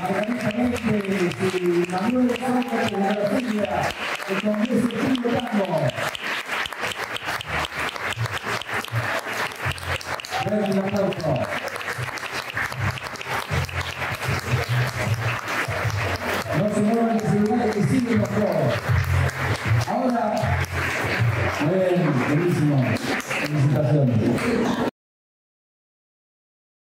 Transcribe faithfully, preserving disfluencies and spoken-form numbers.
Margarita Méndez y Manuel Carlos de la Congreso Studio Tango.